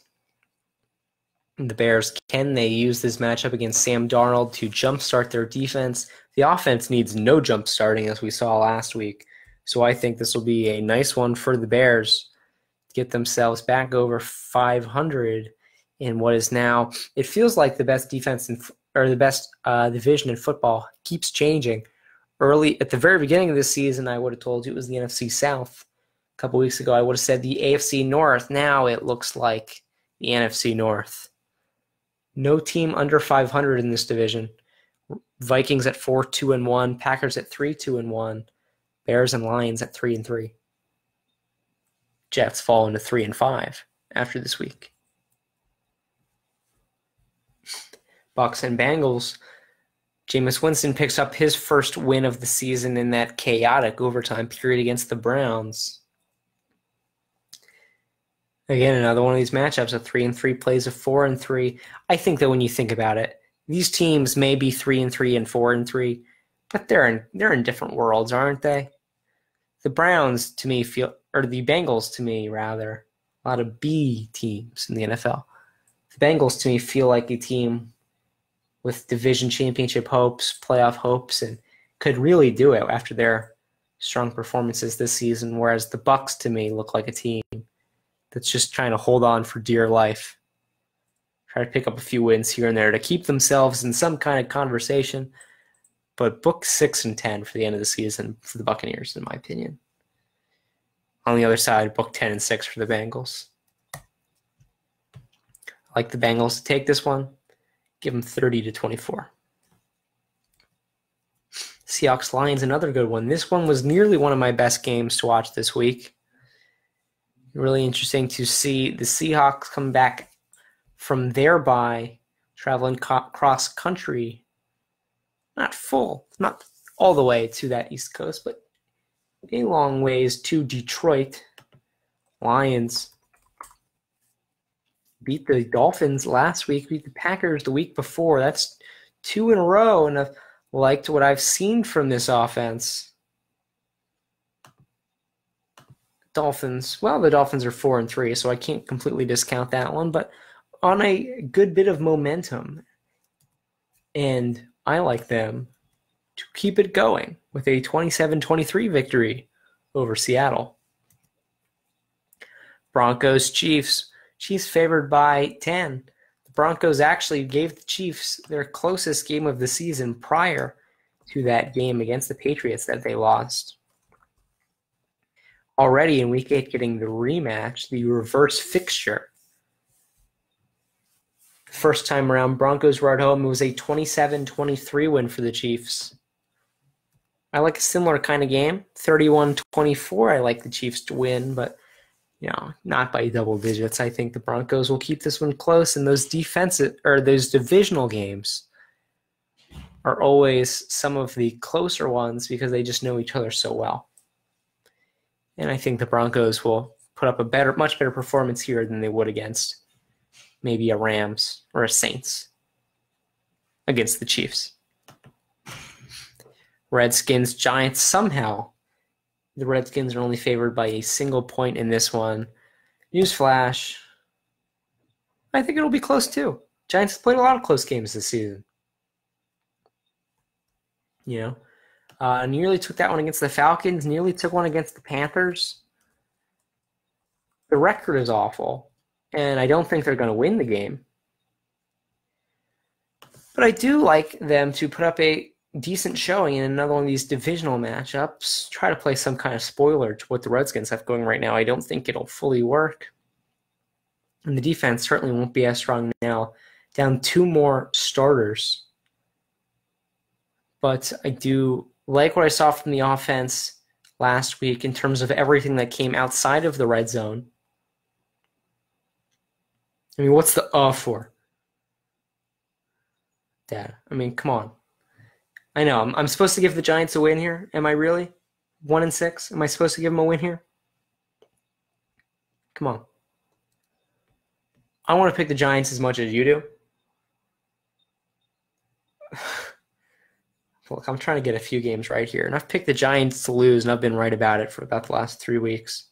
The Bears, can they use this matchup against Sam Darnold to jumpstart their defense? The offense needs no jumpstarting, as we saw last week. So I think this will be a nice one for the Bears to get themselves back over 500 in what is now, it feels like the best defense or the best division in football keeps changing. Early at the very beginning of this season, I would have told you it was the NFC South. A couple weeks ago, I would have said the AFC North. Now it looks like the NFC North. No team under 500 in this division. Vikings at 4-2-1, Packers at 3-2-1. Bears and Lions at 3-3. Jets fall into 3-5 after this week. Bucks and Bengals. Jameis Winston picks up his first win of the season in that chaotic overtime period against the Browns. Again, another one of these matchups, a 3-3 plays a 4-3. I think that when you think about it, these teams may be 3-3 and 4-3, but they're in different worlds, aren't they? The Browns, to me, the Bengals, to me, rather, a lot of B teams in the NFL. The Bengals, to me, feel like a team with division championship hopes, playoff hopes, and could really do it after their strong performances this season, whereas the Bucks, to me, look like a team that's just trying to hold on for dear life, try to pick up a few wins here and there to keep themselves in some kind of conversation, but book 6-10 for the end of the season for the Buccaneers, in my opinion. On the other side, book 10-6 for the Bengals. I like the Bengals to take this one. Give them 30-24. Seahawks, Lions, another good one. This one was nearly one of my best games to watch this week. Really interesting to see the Seahawks come back from their bye, traveling cross-country. Not full, not all the way to that East Coast, but a long ways to Detroit. Lions beat the Dolphins last week, beat the Packers the week before. That's two in a row, and I've liked what I've seen from this offense. Dolphins, well, the Dolphins are 4-3, so I can't completely discount that one, but on a good bit of momentum. And I like them to keep it going with a 27-23 victory over Seattle. Broncos, Chiefs. Chiefs favored by 10. The Broncos actually gave the Chiefs their closest game of the season prior to that game against the Patriots that they lost. Already in Week 8 getting the rematch, the reverse fixture. First time around, Broncos were at home. It was a 27-23 win for the Chiefs. I like a similar kind of game. 31-24, I like the Chiefs to win, but you know, not by double digits. I think the Broncos will keep this one close, and those defensive or those divisional games are always some of the closer ones because they just know each other so well. And I think the Broncos will put up a much better performance here than they would against maybe a Rams or a Saints against the Chiefs. Redskins, Giants, somehow the Redskins are only favored by a single point in this one. Newsflash, I think it'll be close too. Giants have played a lot of close games this season. You know, nearly took that one against the Falcons, nearly took one against the Panthers. The record is awful, and I don't think they're going to win the game. But I do like them to put up a decent showing in another one of these divisional matchups. Try to play some kind of spoiler to what the Redskins have going right now. I don't think it'll fully work. And the defense certainly won't be as strong now. Down two more starters. But I do like what I saw from the offense last week in terms of everything that came outside of the red zone. I mean, what's the for? Dad, I mean, come on. I know, I'm supposed to give the Giants a win here. Am I really? 1-6? Am I supposed to give them a win here? Come on. I want to pick the Giants as much as you do. Look, I'm trying to get a few games right here, and I've picked the Giants to lose, and I've been right about it for about the last 3 weeks.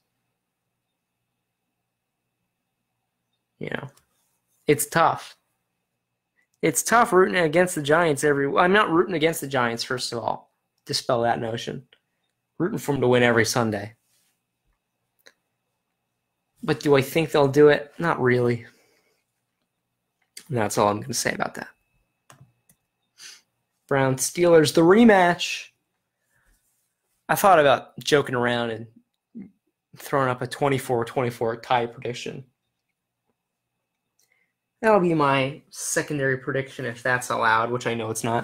You know, it's tough. It's tough rooting against the Giants I'm not rooting against the Giants, first of all. Dispel that notion. Rooting for them to win every Sunday. But do I think they'll do it? Not really. And that's all I'm going to say about that. Browns Steelers, the rematch. I thought about joking around and throwing up a 24-24 tie prediction. That'll be my secondary prediction if that's allowed, which I know it's not.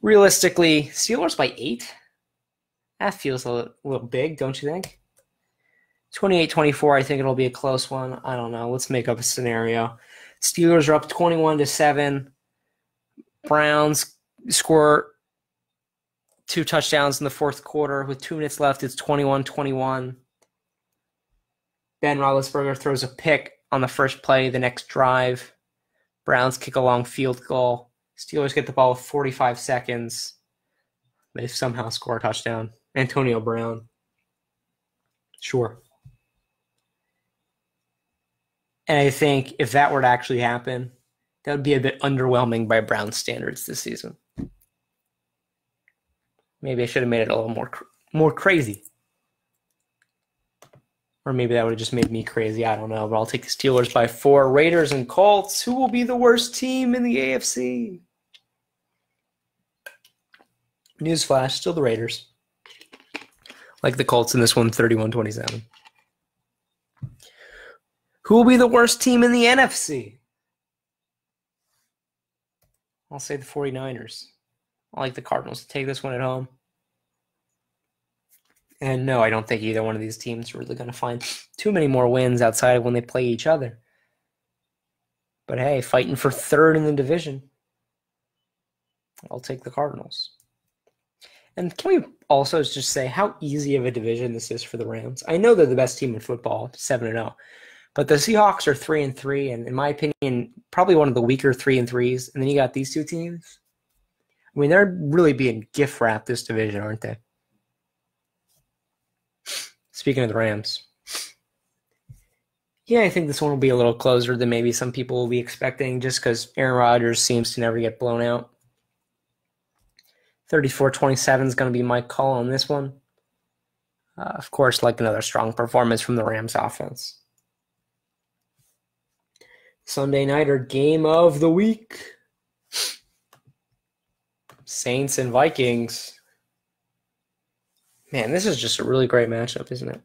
Realistically, Steelers by 8? That feels a little big, don't you think? 28-24, I think it'll be a close one. I don't know. Let's make up a scenario. Steelers are up 21-7. Browns score 2 touchdowns in the fourth quarter. With 2 minutes left, it's 21-21. Ben Roethlisberger throws a pick on the first play, the next drive. Browns kick a long field goal. Steelers get the ball with 45 seconds. They somehow score a touchdown. Antonio Brown. Sure. And I think if that were to actually happen, that would be a bit underwhelming by Browns standards this season. Maybe I should have made it a little more crazy. Or maybe that would have just made me crazy. I don't know, but I'll take the Steelers by 4. Raiders and Colts. Who will be the worst team in the AFC? Newsflash, still the Raiders. Like the Colts in this one, 31-27. Who will be the worst team in the NFC? I'll say the 49ers. I like the Cardinals to take this one at home. And no, I don't think either one of these teams are really going to find too many more wins outside of when they play each other. But hey, fighting for third in the division, I'll take the Cardinals. And can we also just say how easy of a division this is for the Rams? I know they're the best team in football, 7-0. But the Seahawks are 3-3, and in my opinion, probably one of the weaker 3-3s. And then you got these two teams. I mean, they're really being gift-wrapped this division, aren't they? Speaking of the Rams, yeah, I think this one will be a little closer than maybe some people will be expecting just because Aaron Rodgers seems to never get blown out. 34-27 is going to be my call on this one. Of course, like another strong performance from the Rams offense. Sunday night or game of the week. Saints and Vikings. Man, this is just a really great matchup, isn't it?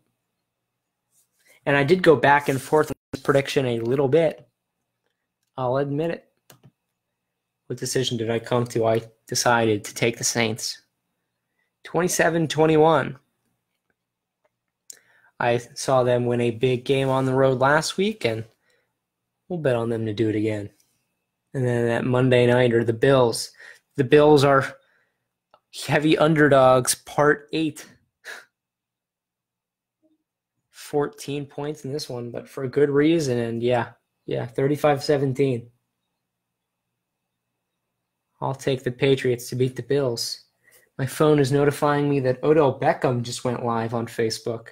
And I did go back and forth on this prediction a little bit. I'll admit it. What decision did I come to? I decided to take the Saints. 27-21. I saw them win a big game on the road last week, and we'll bet on them to do it again. And then that Monday night are the Bills. The Bills are heavy underdogs, part 8. 14 points in this one, but for good reason. And yeah, 35-17. I'll take the Patriots to beat the Bills. My phone is notifying me that Odell Beckham just went live on Facebook.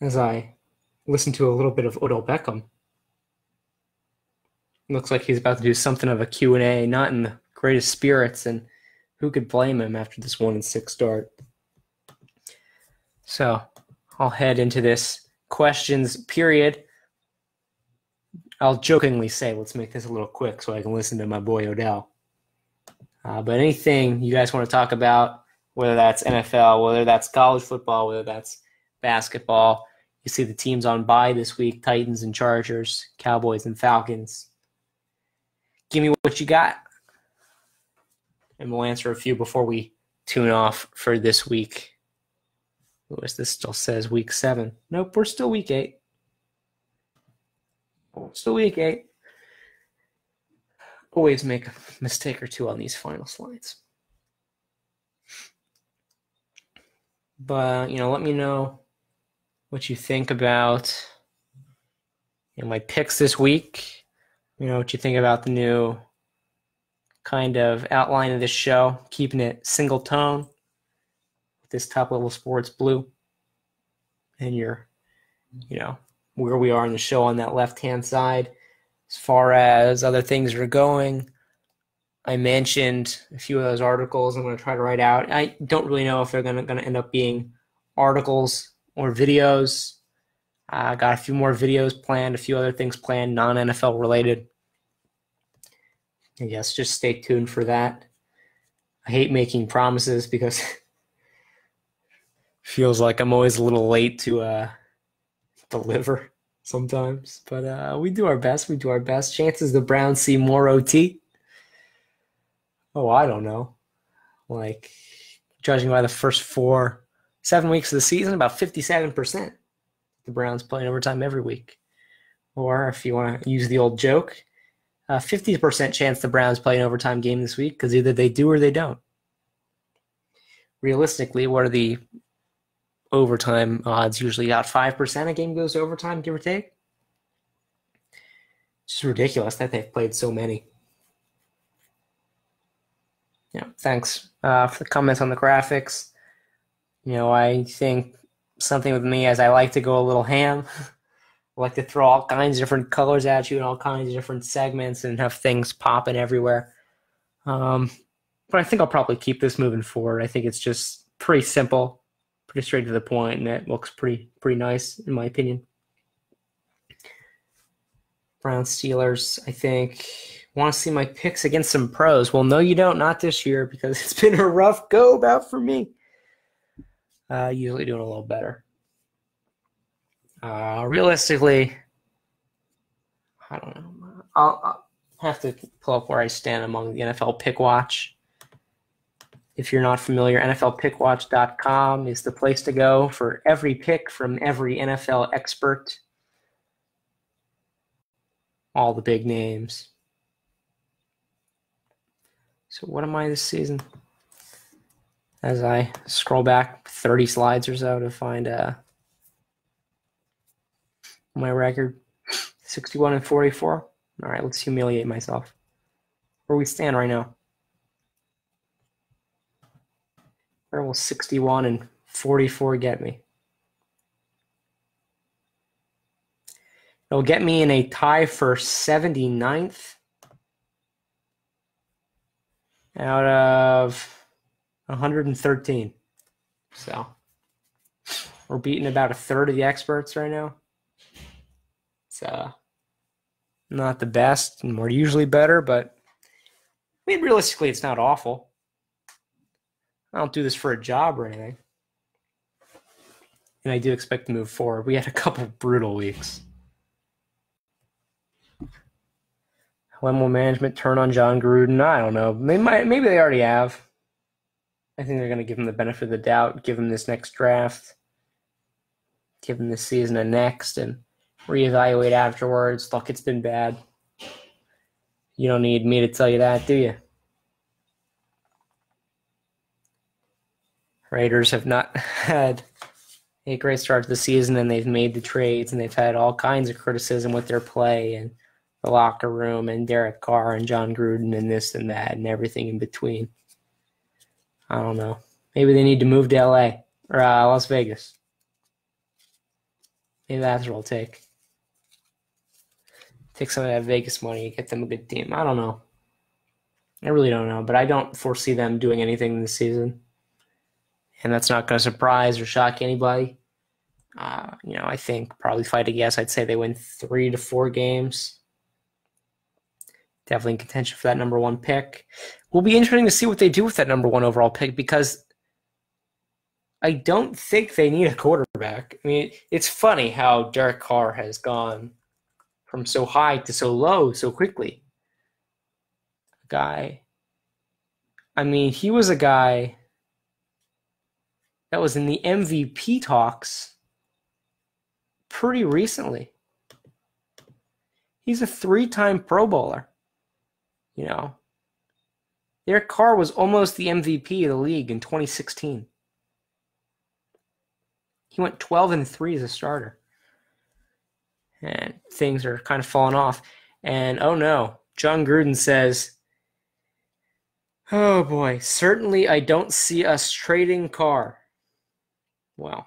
As I listen to a little bit of Odell Beckham. Looks like he's about to do something of a Q&A, not in the greatest spirits, and who could blame him after this 1-6 start. So I'll head into this questions period. I'll jokingly say, let's make this a little quick so I can listen to my boy Odell. But anything you guys want to talk about, whether that's NFL, whether that's college football, whether that's basketball, you see the teams on bye this week, Titans and Chargers, Cowboys and Falcons. Give me what you got, and we'll answer a few before we tune off for this week. Lewis, this still says week 7. Nope, we're still week 8. So week 8. Always make a mistake or two on these final slides. But, let me know what you think about my picks this week. What you think about the new kind of outline of this show, keeping it single tone with this Top Level Sports blue and your, where we are in the show on that left-hand side. As far as other things are going, I mentioned a few of those articles I'm going to try to write out. I don't really know if they're going to end up being articles or videos. I got a few more videos planned, a few other things planned, non-NFL related. I guess just stay tuned for that. I hate making promises because it feels like I'm always a little late to deliver sometimes, but we do our best. Chances the Browns see more OT. Oh, I don't know. Like, judging by the first 7 weeks of the season, about 57%. The Browns playing overtime every week. Or if you want to use the old joke, 50% chance the Browns play an overtime game this week because either they do or they don't. Realistically, what are the overtime odds? Usually out 5% a game goes to overtime, give or take. It's just ridiculous that they've played so many. Thanks for the comments on the graphics. I think something with me is I like to go a little ham. I like to throw all kinds of different colors at you and all kinds of different segments and have things popping everywhere. But I think I'll probably keep this moving forward. I think it's just pretty simple, pretty straight to the point, and it looks pretty nice in my opinion. Browns Steelers, I think. Want to see my picks against some pros? Well, no, you don't. Not this year because it's been a rough go about for me. Usually doing a little better. Realistically, I don't know. I'll have to pull up where I stand among the NFL Pick Watch. If you're not familiar, NFLPickWatch.com is the place to go for every pick from every NFL expert. All the big names. So what am I this season? As I scroll back 30 slides or so to find my record, 61-44. All right, let's humiliate myself. Where we stand right now. Where will 61-44 get me? It'll get me in a tie for 79th out of 113. So we're beating about a third of the experts right now. It's not the best, and we're usually better, but I mean, realistically, it's not awful. I don't do this for a job or anything. And I do expect to move forward. We had a couple brutal weeks. When will management turn on John Gruden? I don't know. Maybe they already have. I think they're going to give him the benefit of the doubt, give him this next draft, give him this season and next, and reevaluate afterwards. Look, it's been bad. You don't need me to tell you that, do you? Raiders have not had a great start to the season, and they've made the trades, and they've had all kinds of criticism with their play and the locker room and Derek Carr and John Gruden and this and that and everything in between. I don't know. Maybe they need to move to L.A. or Las Vegas. Maybe that's what I'll take. Take some of that Vegas money, get them a good team. I don't know. I really don't know, but I don't foresee them doing anything this season. And that's not going to surprise or shock anybody. I think probably fight a guess. I'd say they win 3 to 4 games. Definitely in contention for that number 1 pick. Will be interesting to see what they do with that number 1 overall pick, because I don't think they need a quarterback. I mean, it's funny how Derek Carr has gone from so high to so low so quickly. He was a guy that was in the MVP talks pretty recently. He's a 3-time Pro Bowler. Derek Carr was almost the MVP of the league in 2016. He went 12-3 as a starter. And things are kind of falling off. And oh no, John Gruden says, oh boy, certainly I don't see us trading Carr. Well.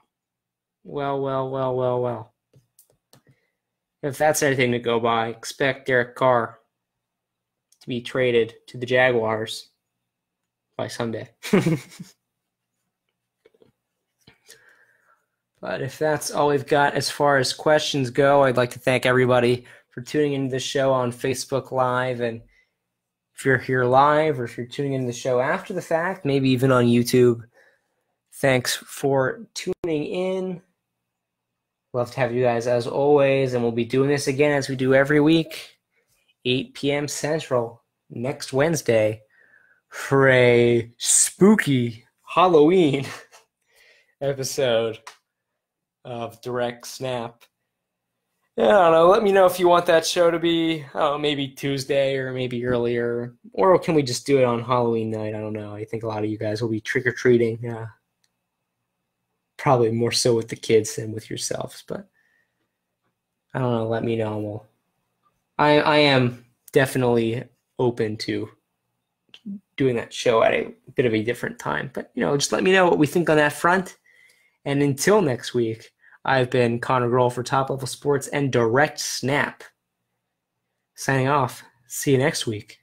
If that's anything to go by, expect Derek Carr to be traded to the Jaguars by Sunday. But if that's all we've got as far as questions go, I'd like to thank everybody for tuning into the show on Facebook Live. And if you're here live or if you're tuning into the show after the fact, maybe even on YouTube, thanks for tuning in. Love to have you guys as always, and we'll be doing this again as we do every week, 8 p.m. Central next Wednesday for a spooky Halloween episode of Direct Snap. I don't know. Let me know if you want that show to be maybe Tuesday or maybe earlier, or can we just do it on Halloween night? I don't know. I think a lot of you guys will be trick-or-treating. Probably more so with the kids than with yourselves, but I don't know. Let me know. We'll, I am definitely open to doing that show at a bit of a different time, but just let me know what we think on that front. And until next week, I've been Connor Groel for Top Level Sports and Direct Snap. Signing off. See you next week.